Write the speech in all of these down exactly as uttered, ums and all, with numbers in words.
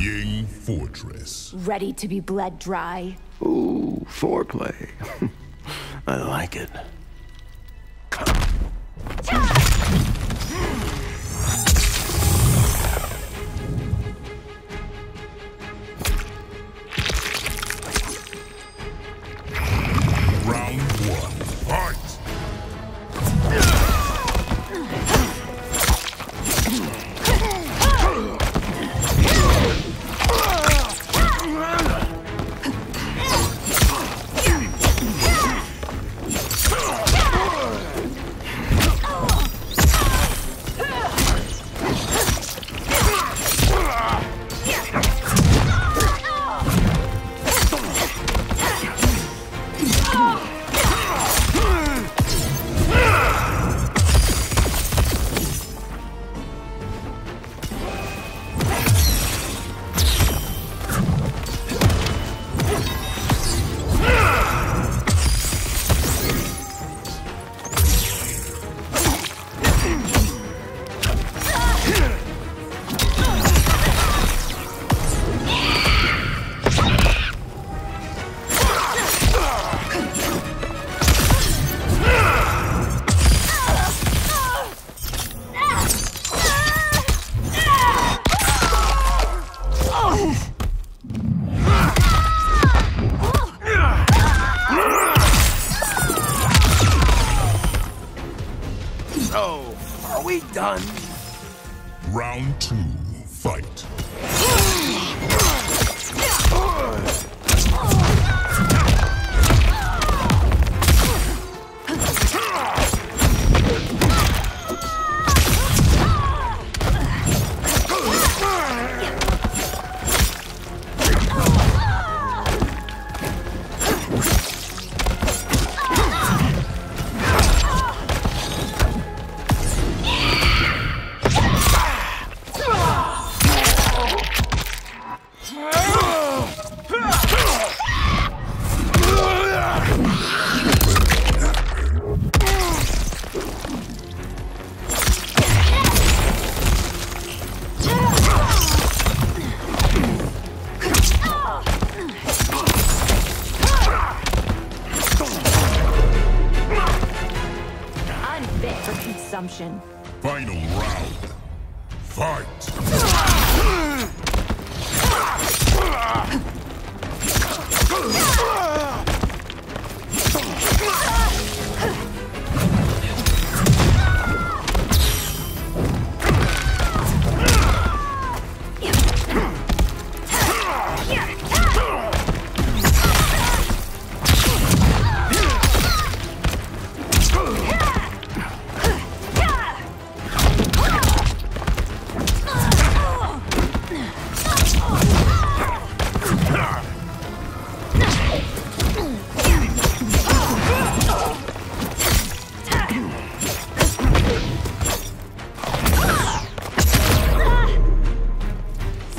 Ying Fortress. Ready to be bled dry? Ooh, foreplay. I like it. Round one, fight! So, are we done? Round two, fight. Consumption. Final round. Fight!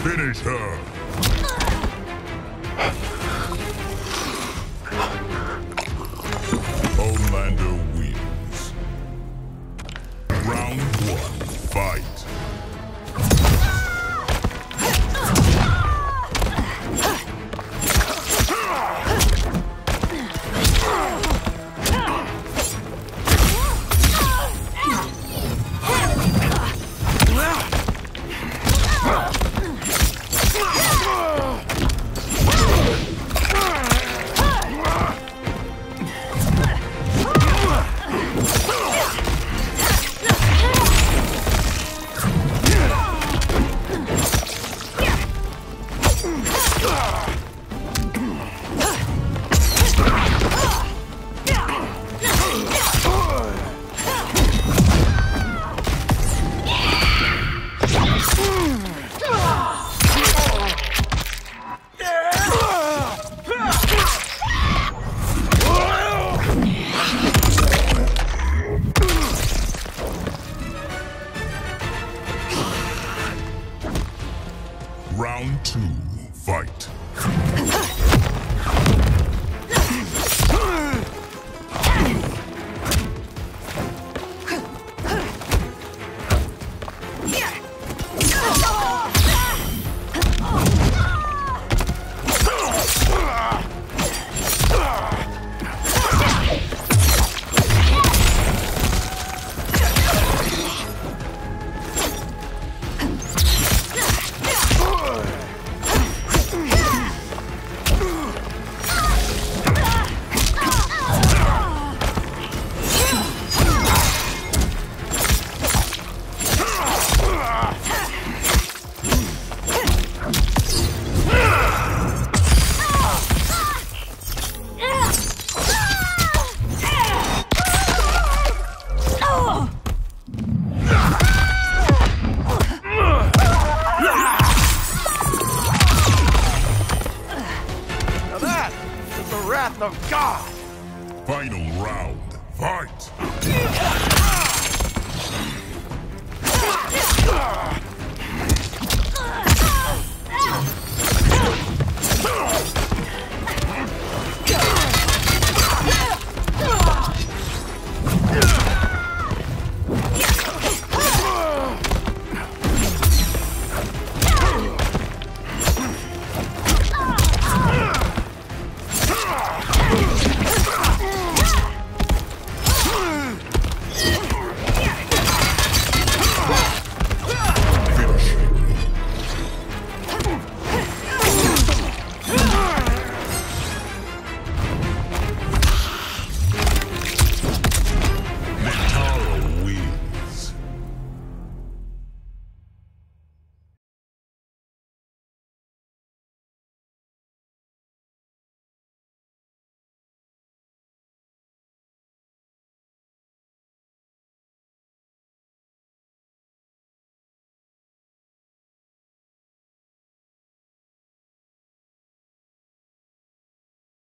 Finish her! Homelander wins. Round one, fight! Round two, fight. wrath of God! Final round, fight!